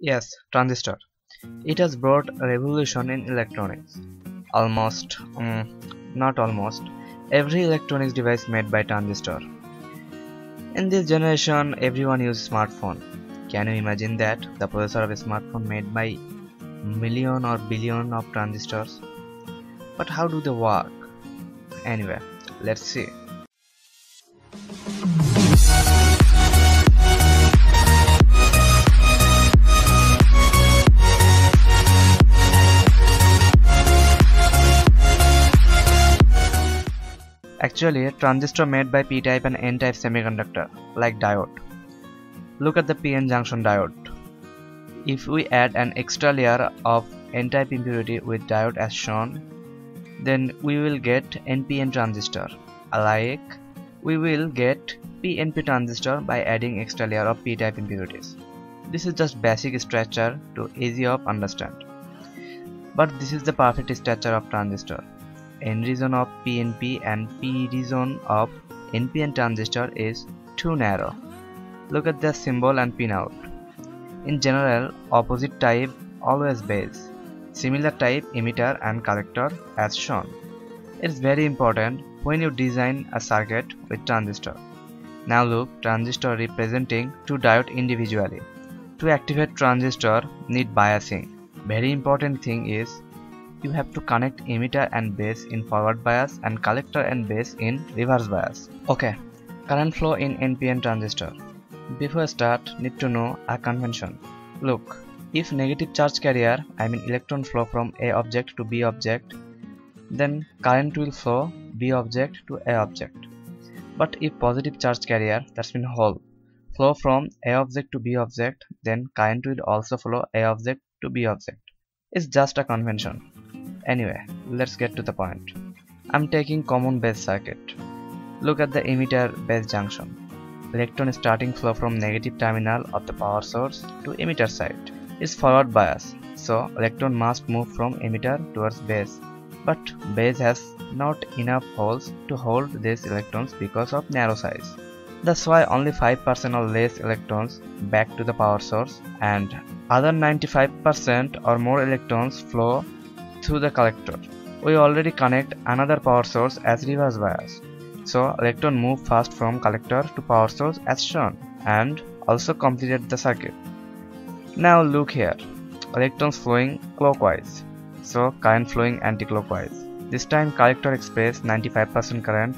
Yes, transistor. It has brought a revolution in electronics. Every electronics device made by transistor. In this generation, everyone uses smartphone. Can you imagine that? The processor of a smartphone made by million or billion of transistors. But how do they work? Anyway, let's see. Actually, a transistor made by p-type and n-type semiconductor, like diode. Look at the p-n junction diode. If we add an extra layer of n-type impurity with diode as shown, then we will get N-P-N transistor. Alike, we will get P-N-P transistor by adding extra layer of p-type impurities. This is just basic structure to easy of understand. But this is the perfect structure of transistor. N-region of P-N-P and P-region of N-P-N transistor is too narrow. Look at the symbol and pinout. In general, opposite type always base. Similar type emitter and collector as shown. It's very important when you design a circuit with transistor. Now look, transistor representing two diodes individually. To activate transistor need biasing. Very important thing is you have to connect emitter and base in forward bias and collector and base in reverse bias. Okay, current flow in NPN transistor. Before I start, need to know a convention. Look, if negative charge carrier, I mean electron flow from A object to B object, then current will flow B object to A object. But if positive charge carrier, that's mean hole, flow from A object to B object, then current will also flow A object to B object. It's just a convention. Anyway, let's get to the point. I'm taking common base circuit. Look at the emitter base junction. Electron starting flow from negative terminal of the power source to emitter side. It's forward bias, so electron must move from emitter towards base. But base has not enough holes to hold these electrons because of narrow size. That's why only 5% or less electrons back to the power source and other 95% or more electrons flow through the collector. We already connect another power source as reverse bias, so electron move fast from collector to power source as shown and also completed the circuit. Now look here, electrons flowing clockwise, so current flowing anti-clockwise. This time collector express 95% current,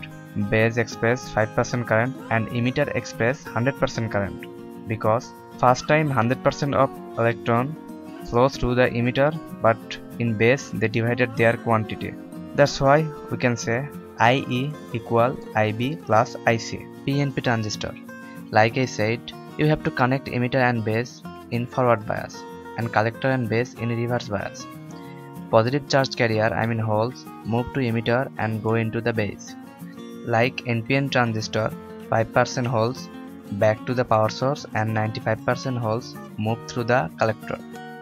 base express 5% current and emitter express 100% current, because first time 100% of electron flows through the emitter, but in base they divided their quantity. That's why we can say IE equal IB plus IC. PNP transistor. Like I said, you have to connect emitter and base in forward bias and collector and base in reverse bias. Positive charge carrier, I mean holes, move to emitter and go into the base. Like NPN transistor, 5% holes back to the power source and 95% holes move through the collector.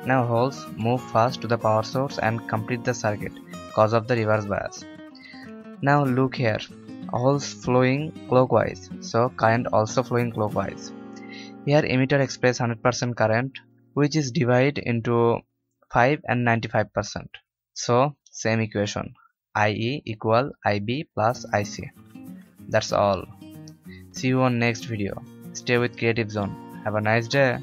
Now holes move fast to the power source and complete the circuit cause of the reverse bias. Now look here, holes flowing clockwise, so current also flowing clockwise. Here emitter express 100% current, which is divided into 5 and 95%. So same equation, IE equal IB plus IC. That's all. See you on next video. Stay with Creative Zone. Have a nice day.